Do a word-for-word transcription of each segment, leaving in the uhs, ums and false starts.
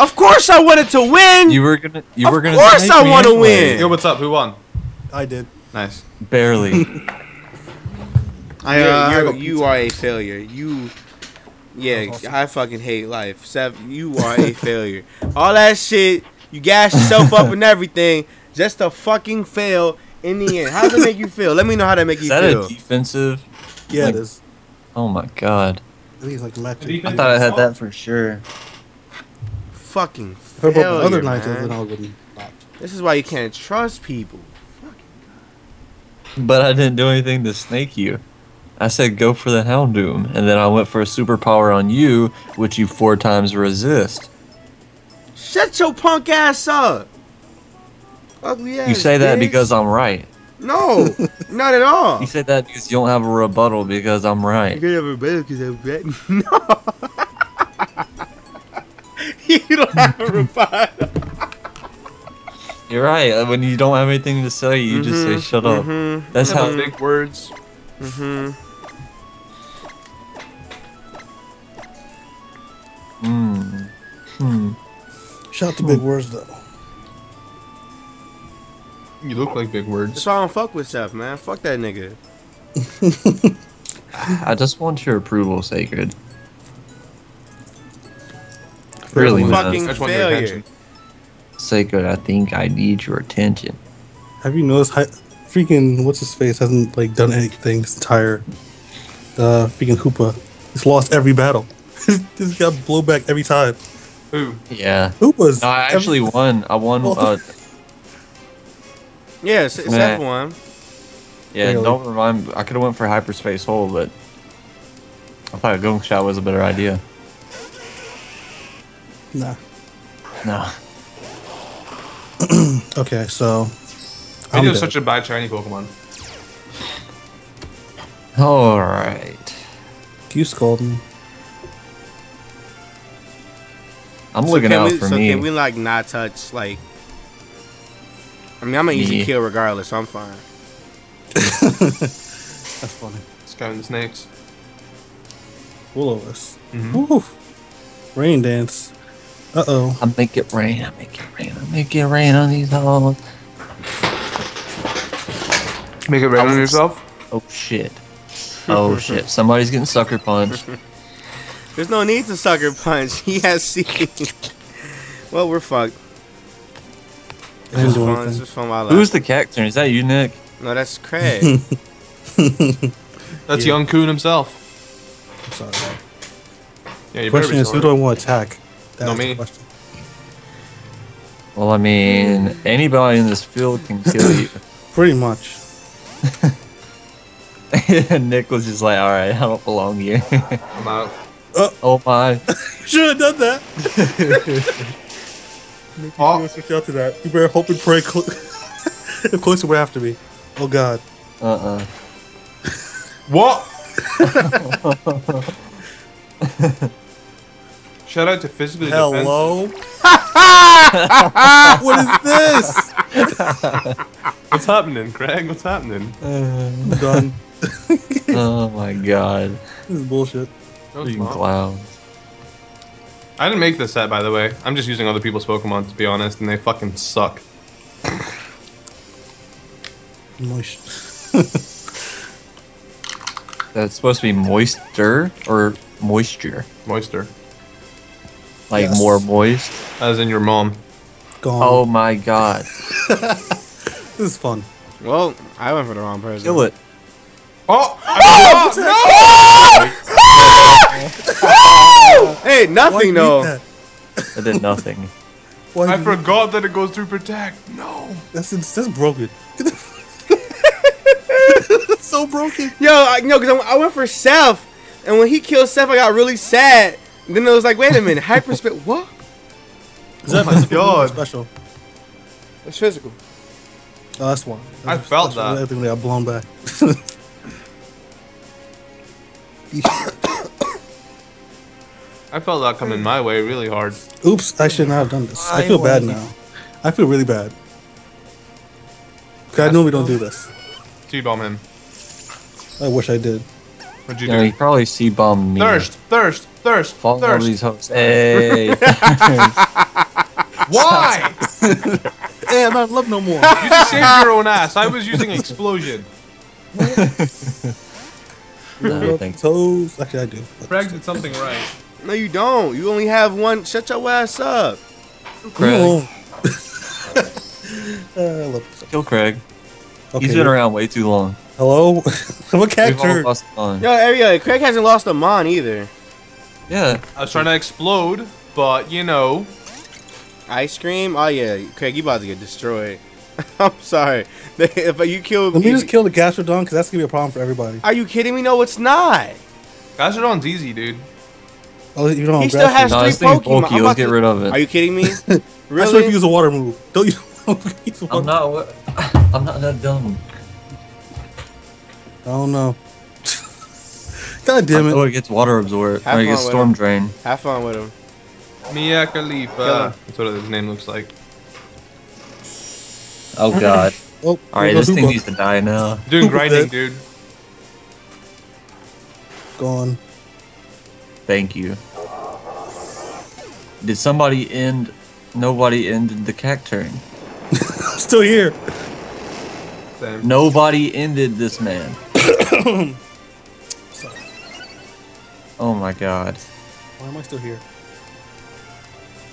Of course I wanted to win. You were gonna. You of were gonna. Of course I want to win. Yo, what's up? Who won? I did. Nice. Barely. I, uh, you're, you're, you are a failure. You. Yeah, awesome. I fucking hate life. Seff, you are a failure. All that shit. You gas yourself up and everything just to fucking fail in the end. How does it make you feel? Let me know how that makes you feel. Is that a defensive? Yeah, like, it is. Oh my god. I think he's like electric. I thought I had that for sure. Fucking failure, other man. Than I would this is why you can't trust people. Fucking god. But I didn't do anything to snake you. I said go for the Houndoom, and then I went for a superpower on you, which you four times resist. Shut your punk ass up. Ugly ass. You say that bitch. Because I'm right. No, not at all. You said that because you don't have a rebuttal because I'm right. You don't have a rebuttal because I'm right. No. You don't have a rebuttal. You're right. When you don't have anything to say, you mm-hmm, just say shut up. Mm-hmm, That's how big words. Mm-hmm. Mm. Hmm. Shout out to Big Words though. You look like Big Words. That's why I don't fuck with Seff, man. Fuck that nigga. I just want your approval, Sacred. Really, fucking I failure. Sacred, I think I need your attention. Have you noticed how freaking what's his face hasn't like done anything this entire uh, freaking Hoopa? He's lost every battle. He's got blowback every time. Who? Yeah. Who was? No, I actually won. I won. Uh, yeah, Seff won. Yeah, really? Don't remind me. I could have went for hyperspace hole, but I thought a gunk shot was a better idea. Nah. Nah. Okay, so. I do such a bad shiny Pokemon. All right. You scold me. I'm so looking out we, for so me. So can we like not touch like? I mean, I'm an easy yeah. kill regardless, so I'm fine. That's funny. Scouting the snakes. Full of us. Mm-hmm. Rain dance. Uh oh. I make it rain. I make it rain. I make it rain on these hoes. Make it rain oh, on yourself. Oh shit. Oh shit. Somebody's getting sucker punched. There's no need to sucker punch. He has seeking. Well, we're fucked. This is fun. This is fun while Who's life. The cat turn? Is that you, Nick? No, that's Craig. That's yeah. Young Coon himself. I'm sorry, man. Yeah, you question is, who do I want to attack? That no, me. Well, I mean, anybody in this field can kill you. Pretty much. Nick was just like, all right, I don't belong here. I'm out. Uh, oh my! You should have done that. Make oh. Switch out to that. You better hope and pray. Cl if closer were after me. Oh God. Uh uh. What? Shout out to physically hello. What is this? What's happening, Craig? What's happening? Uh, I'm done. Oh my God. This is bullshit. Cloud. I didn't make this set, by the way. I'm just using other people's Pokemon, to be honest, and they fucking suck. Moist. That's supposed to be moister or moisture? Moister. Like yes. More moist? As in your mom. Gone. Oh my god. This is fun. Well, I went for the wrong person. Kill it. Oh! Oh! No! Oh! No! Hey, nothing though. That? I did nothing. I did forgot you... that it goes through protect. No, that's that's broken. That's so broken. Yo, I, no, because I, I went for Seff, and when he killed Seff, I got really sad. And then I was like, wait a minute, hyperspace. What? Is that oh god. Special? It's physical. Oh, that's one. That I felt special. That. Everything got blown back. I felt that coming my way really hard. Oops, I should not have done this. I feel bad now. I feel really bad. I know we don't do this. C-bomb him. I wish I did. What'd you yeah, do? He probably C-bombed me. Thirst, thirst, thirst, Fall thirst. All these hosts. Hey. Why? Yeah, I don't love no more. You just saved your own ass. I was using explosion. No, toes. Actually, I do. Craig did something right. No, you don't. You only have one. Shut your ass up. Craig. uh, I love this. Kill Craig. Okay. He's been around way too long. Hello? What character? No, yeah, Craig hasn't lost a mon either. Yeah. I was trying to explode, but you know. Ice cream? Oh yeah, Craig, you about to get destroyed. I'm sorry. If you kill, let me just kill the Gastrodon because that's gonna be a problem for everybody. Are you kidding me? No, it's not. Gastrodon's easy, dude. Oh, you don't. He still has no, three Pokemon. I'm about to get rid of it. Are you kidding me? Really? That's if you use a water move. Don't you? Use a water I'm not. I'm not that dumb. I don't know. God damn it! Oh, it gets water absorbed. Have or it gets storm drain. Have fun with him. Mia Khalifa. That's what his name looks like. Oh god. Oh, alright, this thing needs to die now. Doing grinding, dude. Gone. Thank you. Did somebody end... Nobody ended the Cacturne. I'm still here. Same. Nobody ended this man. Oh my god. Why am I still here?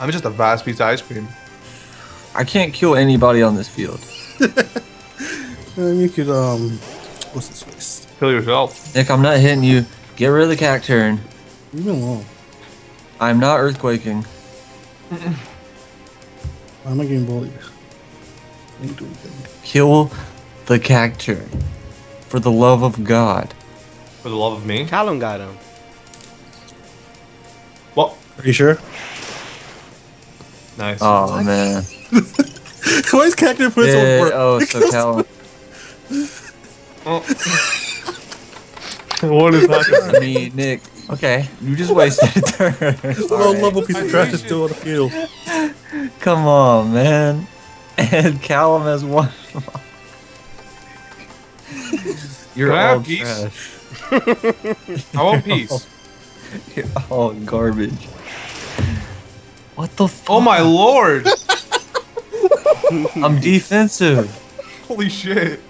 I'm just a vast piece of ice cream. I can't kill anybody on this field. You could, um... What's this face? Kill yourself. Nick, I'm not hitting you. Get rid of the Cacturne. Leave me alone. I'm not earthquaking. Mm-mm. I'm not getting bullied. Kill the Cacturne. For the love of God. For the love of me? Callum got him. What? Are you sure? Nice. Oh, man. Why is Cacturne put yeah, his own work? Oh, so Callum. Oh. What is that? I mean, Nick. Okay, you just wasted a turn. Low right. level piece of trash is still on the field. Come on, man. And Callum has one. You're all peace. I want peace. You're all garbage. What the fuck? Oh my lord! I'm defensive. Holy shit.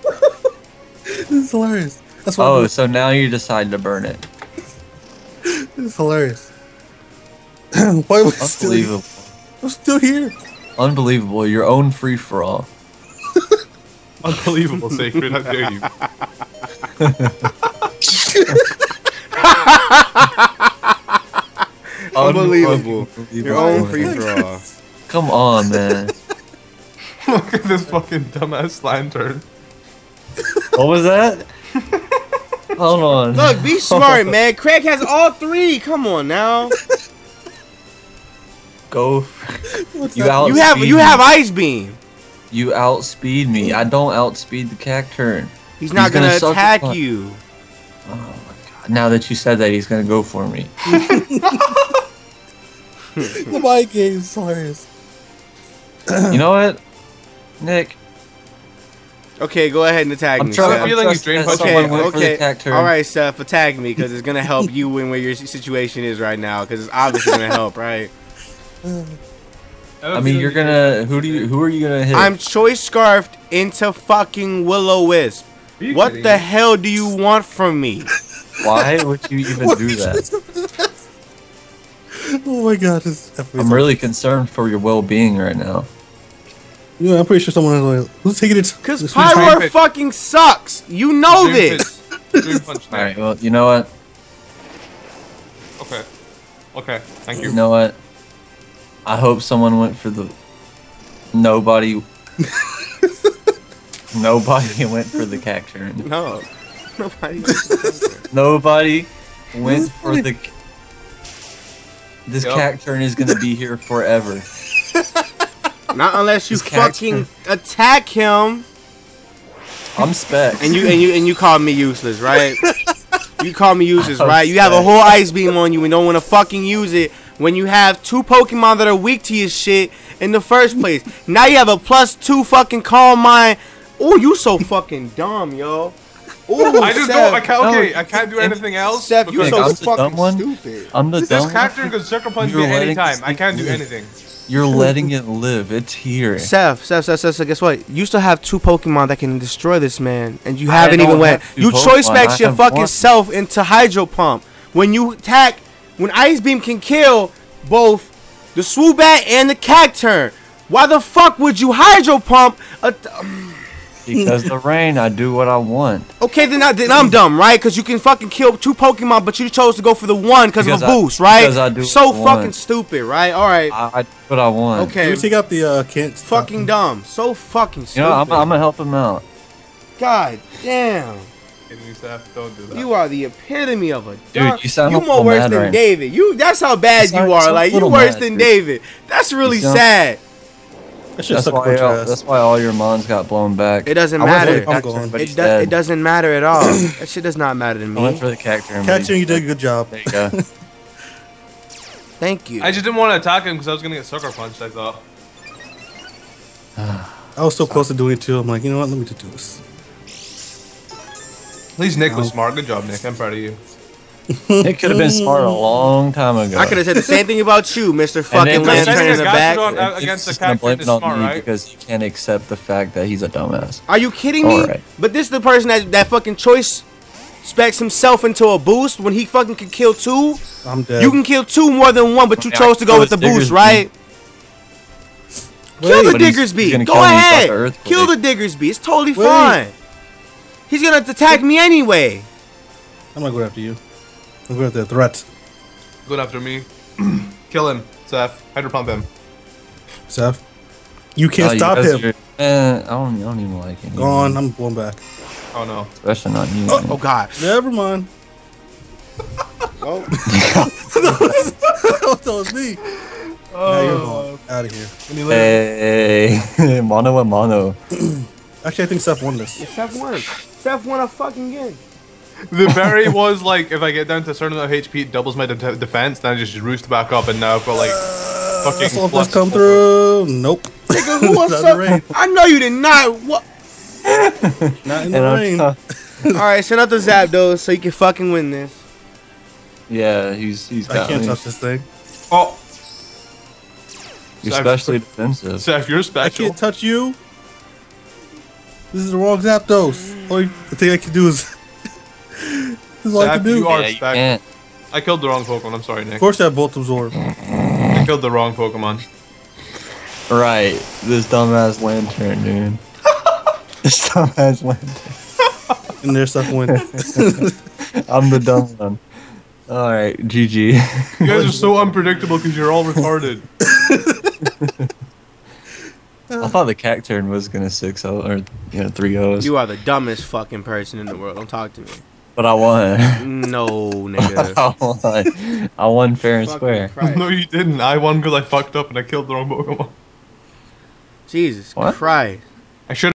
This is hilarious. That's what oh, so now you decide to burn it. This is hilarious. Why was Unbelievable. Still I'm still here. Unbelievable. Your own free for all. Unbelievable, Sacred. How dare you? Unbelievable. Unbelievable. Your own free for all. Come on, man. Look at this fucking dumbass lantern. What was that? Hold on. Look, be smart, man. Craig has all three. Come on now. Go. You, you have you have ice beam. You outspeed me. I don't outspeed the Cacturne. He's, he's not gonna, gonna attack you. Oh my god! Now that you said that, he's gonna go for me. The mind game is hilarious. You know what, Nick? Okay, go ahead and attack I'm me. Trying, I'm feeling you drained by someone went for the Cacturne. All right, Seff, attack me because it's gonna help you win where your situation is right now. Because it's obviously gonna help, right? I mean, you're gonna who do you who are you gonna hit? I'm choice scarfed into fucking Will-O-Wisp. What kidding? The hell do you want from me? Why would you even do that? Oh my god, this I'm awesome. Really concerned for your well-being right now. Yeah, I'm pretty sure someone is like, who's taking it? Because Pyro fucking sucks! You know this! Alright, well, you know what? Okay. Okay, thank you. You know what? I hope someone went for the... Nobody... Nobody went for the Cacturne. No. Nobody went for the Cacturne. Nobody went for the... This yep. Cacturne is gonna be here forever. Not unless you fucking attack him. I'm Specs. And you and you and you call me useless, right? You call me useless, I'm right? Specs. You have a whole ice beam on you and don't want to fucking use it when you have two Pokemon that are weak to your shit in the first place. Now you have a plus two fucking calm mind. Oh, you so fucking dumb, yo. Ooh, I just Seff. Don't. I can't, okay, no, I can't do anything else. Seff, you're so I'm fucking stupid. I'm the this dumb. This Cacturne could circumvent me anytime. I can't do anything. You're letting it live. It's here. Seff, Seff, Seff, Seff, Seff, guess what? You still have two Pokemon that can destroy this man, and you haven't even went. You choice max your fucking one. self into Hydro Pump. When you attack, when Ice Beam can kill both the Swoobat and the Cacturne. Why the fuck would you Hydro Pump? A because the rain, I do what I want. Okay, then, I, then I'm dumb, right? Because you can fucking kill two Pokemon, but you chose to go for the one because of a boost, I, right? Because I do so fucking want. stupid, right? All right. I, I do what I want. Okay. You take up the uh, kids. Fucking dumb. So fucking stupid. You know, I'm, I'm gonna help him out. God damn. Don't do that. You are the epitome of a dumb. Dude, you sound you more worse than right David. You. That's how bad you, you are. So like you worse mad, than dude. David. That's really sad. That's, that's, why all, that's why all your mons got blown back. It doesn't matter. I'm going. It, do, it doesn't matter at all. That shit does not matter to me. I went for the Cacturne. Cacturne, you did a good job. There you go. Thank you. I just didn't want to attack him because I was going to get sucker punched, I thought. I was so close to doing it too. I'm like, you know what? Let me just do this. At least Nick no. was smart. Good job, Nick. I'm proud of you. It could have been smart a long time ago. I could have said the same thing about you, Mister Fucking Lantern in the back. Against the Cacturne is smart, right? Because you can't accept the fact that he's a dumbass. Are you kidding me? Right. But this is the person that that fucking choice specs himself into a boost when he fucking can kill two. I'm dead. You can kill two more than one, but you I mean, chose to go with the Diggersby boost, right? Wait, kill the Diggersby. Go ahead. Kill the Diggersby. It's totally Wait. fine. He's gonna attack me anyway. I'm gonna go after you. I'm going after the threat. Good after me. Kill him, Seff. Hydro Pump him. Seff, you can't oh, stop you him. Uh, I, don't, I don't even like him. Go on, I'm going back. Oh no. Especially not you. Oh, oh god. Never mind. Oh. that, was, that was me. Oh. Now you're out of here. Hey, hey. Mono and mono. Actually, I think Seff won this. Yeah, Seff won. Seff won a fucking game. The berry was like, if I get down to a certain amount of H P, it doubles my de defense, then I just roost back up, and now I've got like uh, fucking that's all plus come over. through. Nope. Nigga, who wants up? I know you did not. What? Not in the rain. Alright, send out the Zapdos so you can fucking win this. Yeah, he's he's got I can't me. touch this thing. Oh. You're Seff, specially defensive. Seff, you're special. I can't touch you. This is the wrong Zapdos. Only thing I can do is. This is all I can do. You are yeah, you I killed the wrong Pokemon. I'm sorry, Nick. Of course, I have both absorbed. I killed the wrong Pokemon. Right. This dumbass Lantern, dude. This dumbass Lantern. And there's stuff went. I'm the dumb one. Alright, G G. You guys are so unpredictable because you're all retarded. I thought the Cacturne was going to six oh or you know, three ohs. You are the dumbest fucking person in the world. Don't talk to me. But I won. No, nigga. I won. I won fair and square. Christ. No, you didn't. I won because I fucked up and I killed the wrong Pokemon. Jesus what? Christ. I should